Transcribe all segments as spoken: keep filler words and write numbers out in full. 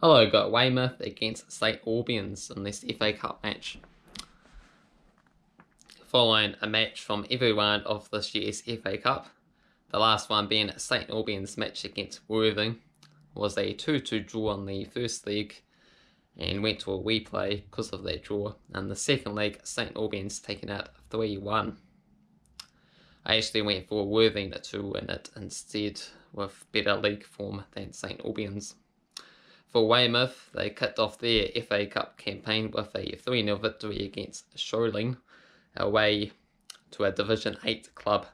Hello, got Weymouth against St Albans in this F A Cup match, following a match from every one of this year's F A Cup. The last one being St Albans' match against Worthing was a two two draw in the first leg and went to a replay because of that draw. In the second leg, St Albans taken out three one. I actually went for Worthing to win it instead, with better league form than St Albans. For Weymouth, they kicked off their F A Cup campaign with a three nil victory against Sholing, away to a Division eight club.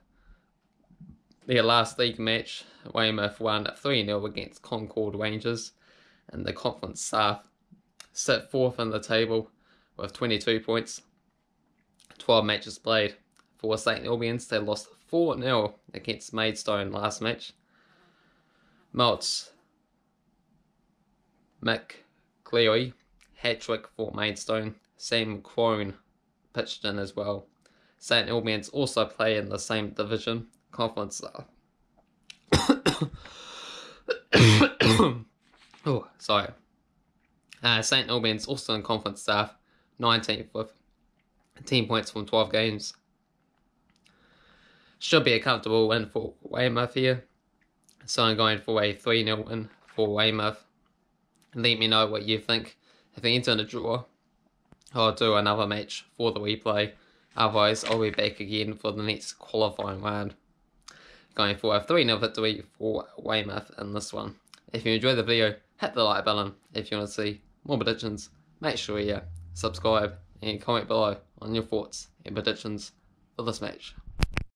Their last league match, Weymouth won three nil against Concord Rangers and the Conference South sit fourth in the table with twenty-two points, twelve matches played. For St Albans, they lost four nil against Maidstone last match. Malt's Mick Cleary, hat-trick for Maidstone. Sam Crone pitched in as well. St Albans also play in the same division, Conference South. oh, sorry. Uh, St Albans also in Conference South, nineteenth with ten points from twelve games. Should be a comfortable win for Weymouth here, so I'm going for a three nil win for Weymouth. Let me know what you think. If they ends in a draw, I'll do another match for the replay. Otherwise, I'll be back again for the next qualifying round. Going for a three nil victory for Weymouth in this one. If you enjoyed the video, hit the like button. If you want to see more predictions, make sure you subscribe and comment below on your thoughts and predictions for this match.